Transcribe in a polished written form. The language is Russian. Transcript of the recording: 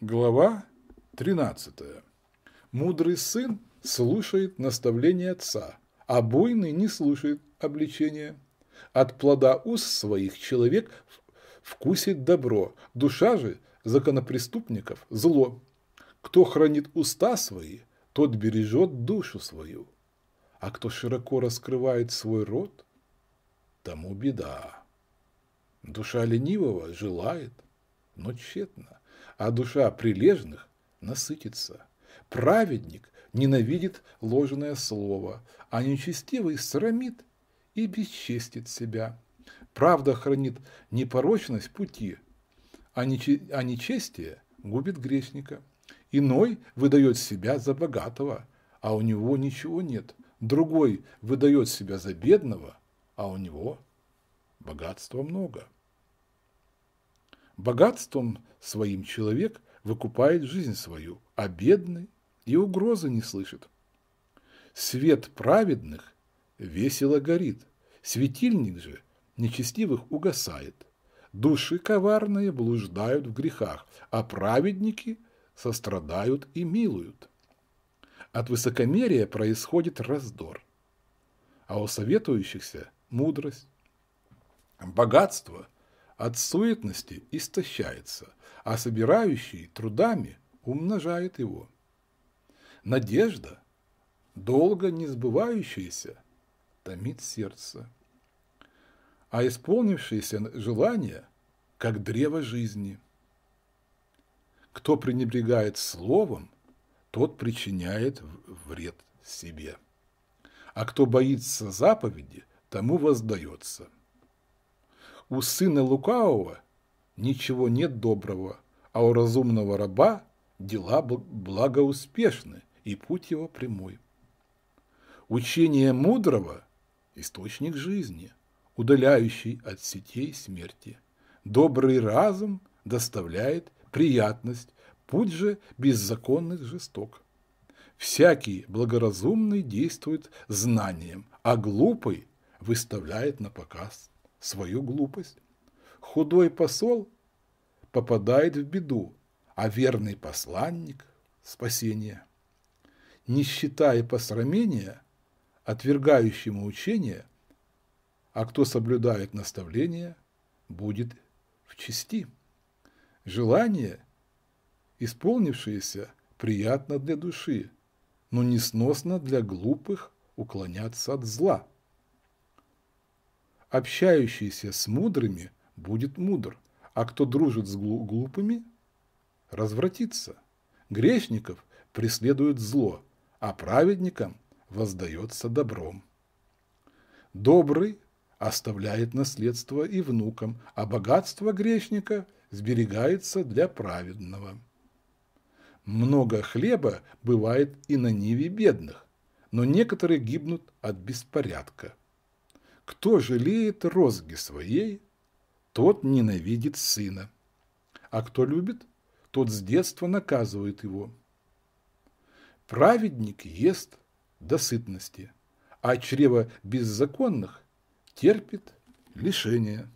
Глава 13. Мудрый сын слушает наставление отца, а буйный не слушает обличения. От плода уст своих человек вкусит добро, душа же законопреступников – зло. Кто хранит уста свои, тот бережет душу свою, а кто широко раскрывает свой рот, тому беда. Душа ленивого желает, но тщетно, а душа прилежных насытится. Праведник ненавидит ложное слово, а нечестивый срамит и бесчестит себя. Правда хранит непорочность пути, а нечестие губит грешника. Иной выдает себя за богатого, а у него ничего нет. Другой выдает себя за бедного, а у него богатства много. Богатством своим человек выкупает жизнь свою, а бедный и угрозы не слышит. Свет праведных весело горит, светильник же нечестивых угасает. Души коварные блуждают в грехах, а праведники сострадают и милуют. От высокомерия происходит раздор, а у советующихся мудрость. Богатство от суетности истощается, а собирающий трудами умножает его. Надежда, долго не сбывающаяся, томит сердце, а исполнившееся желание, как древо жизни. Кто пренебрегает словом, тот причиняет вред себе, а кто боится заповеди, тому воздается. У сына лукавого ничего нет доброго, а у разумного раба дела благоуспешны, и путь его прямой. Учение мудрого – источник жизни, удаляющий от сетей смерти. Добрый разум доставляет приятность, путь же беззаконных жесток. Всякий благоразумный действует знанием, а глупый выставляет на показ свою глупость. Худой посол попадает в беду, а верный посланник – спасение. Нищета и посрамение отвергающему учение, а кто соблюдает наставление, будет в чести. Желание, исполнившееся, приятно для души, но несносно для глупых уклоняться от зла. Общающийся с мудрыми будет мудр, а кто дружит с глупыми, развратится. Грешников преследует зло, а праведникам воздается добром. Добрый оставляет наследство и внукам, а богатство грешника сберегается для праведного. Много хлеба бывает и на ниве бедных, но некоторые гибнут от беспорядка. Кто жалеет розги своей, тот ненавидит сына, а кто любит, тот с детства наказывает его. Праведник ест до сытности, а чрево беззаконных терпит лишение.